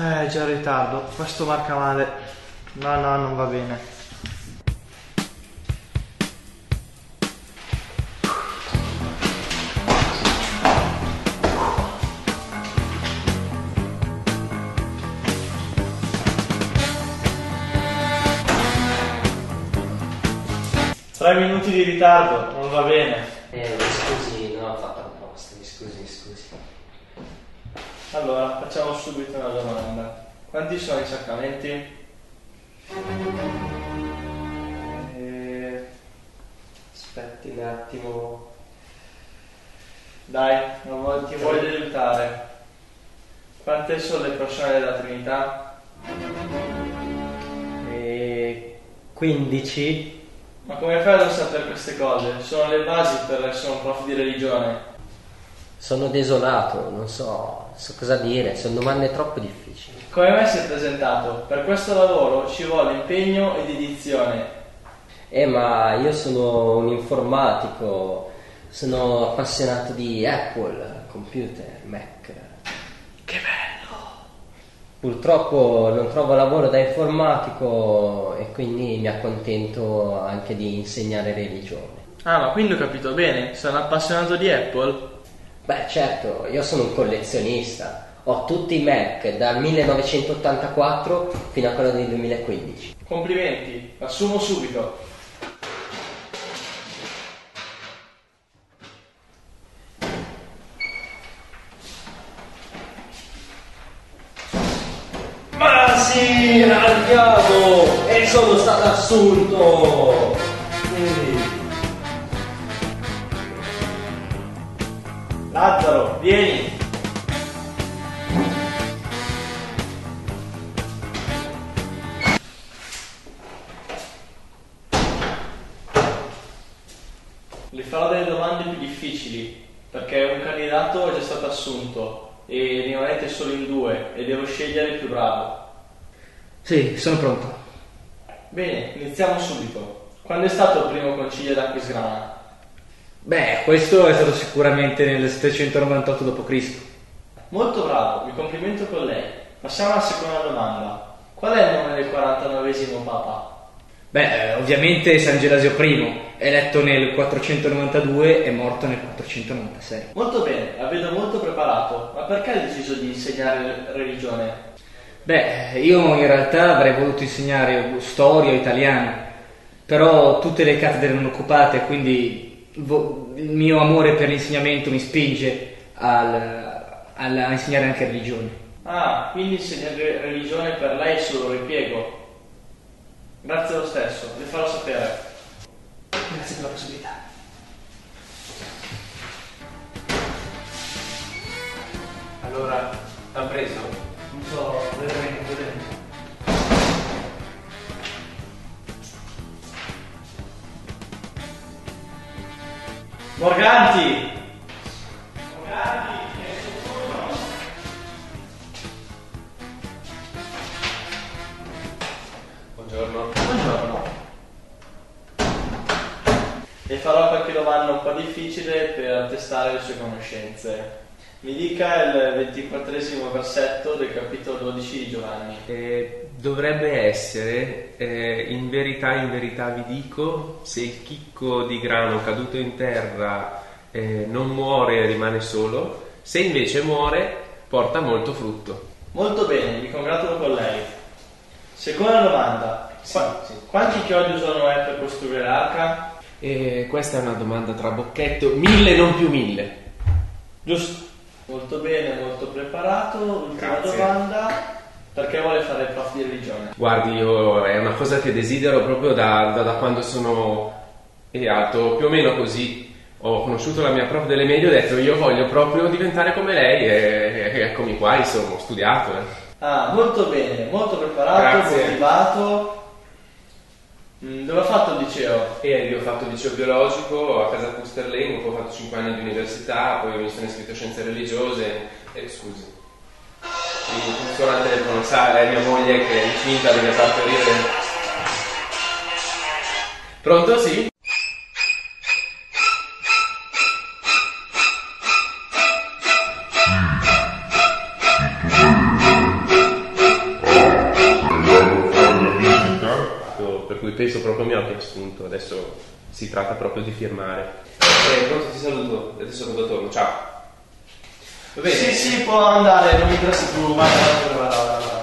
È già in ritardo, questo marca male. No, no, non va bene. Tre minuti di ritardo, non va bene. Mi scusi, non l'ho fatto apposta, mi scusi, mi scusi. Allora, facciamo subito una domanda. Quanti sono i sacramenti? Aspetti un attimo. Dai, non ti voglio aiutare. Quante sono le persone della Trinità? 15. Ma come fai a non sapere queste cose? Sono le basi per essere un prof di religione. Sono desolato, non so cosa dire, sono domande troppo difficili. Come mai si è presentato? Per questo lavoro ci vuole impegno e dedizione. Ma io sono un informatico, sono appassionato di Apple, computer, Mac. Che bello! Purtroppo non trovo lavoro da informatico e quindi mi accontento anche di insegnare religione. Ah, ma quindi ho capito bene, sono appassionato di Apple? Beh certo, io sono un collezionista, ho tutti i Mac dal 1984 fino a quello del 2015. Complimenti, assumo subito. Ma sì, andiamo! E sono stato assunto! Lazzaro, vieni! Le farò delle domande più difficili, perché un candidato è già stato assunto e rimanete solo in due e devo scegliere il più bravo. Sì, sono pronto. Bene, iniziamo subito. Quando è stato il primo concilio d'Aquisgrana? Beh, questo è stato sicuramente nel 798 d.C. Molto bravo, mi complimento con lei. Passiamo alla seconda domanda. Qual è il nome del 49esimo Papa? Beh, ovviamente San Gerasio I, eletto nel 492 e morto nel 496. Molto bene, la vedo molto preparato, ma perché hai deciso di insegnare religione? Beh, io in realtà avrei voluto insegnare storia italiana, però tutte le cattedre erano occupate, quindi il mio amore per l'insegnamento mi spinge a insegnare anche religione. Ah, quindi insegnare religione per lei è solo ripiego. Grazie lo stesso, le farò sapere. Grazie per la possibilità. Allora, l'ha preso? Non so, veramente cos'è. Morganti! Morganti, nessuno! Buongiorno. Buongiorno. Le farò qualche domanda un po' difficile per testare le sue conoscenze. Mi dica il 24esimo versetto del capitolo 12 di Giovanni. Dovrebbe essere, in verità vi dico, se il chicco di grano caduto in terra non muore e rimane solo, se invece muore porta molto frutto. Molto bene, mi congratulo con lei. Seconda domanda, sì. Quanti chiodi usò Noè per costruire l'arca? Questa è una domanda trabocchetto, 1000 non più 1000. Giusto. Molto bene, molto preparato. Ultima domanda, perché vuole fare il prof di religione? Guardi, io è una cosa che desidero proprio da quando sono alto, più o meno così. Ho conosciuto la mia prof delle medie e ho detto io voglio proprio diventare come lei e eccomi qua, insomma, ho studiato. Ah, molto bene, molto preparato, motivato. Dove ho fatto il liceo? Io ho fatto il liceo biologico a casa Pusterlengo, poi ho fatto 5 anni di università, poi mi sono iscritto a scienze religiose. Scusi, funziona il telefono, sa, è mia moglie che è incinta, deve partorire. Pronto? Sì? proprio mio che spunto, adesso si tratta proprio di firmare. Pronto, ti saluto, adesso quando torno, ciao. Va bene? Sì, può andare, non mi interessa più, vai, vai, vai, vai.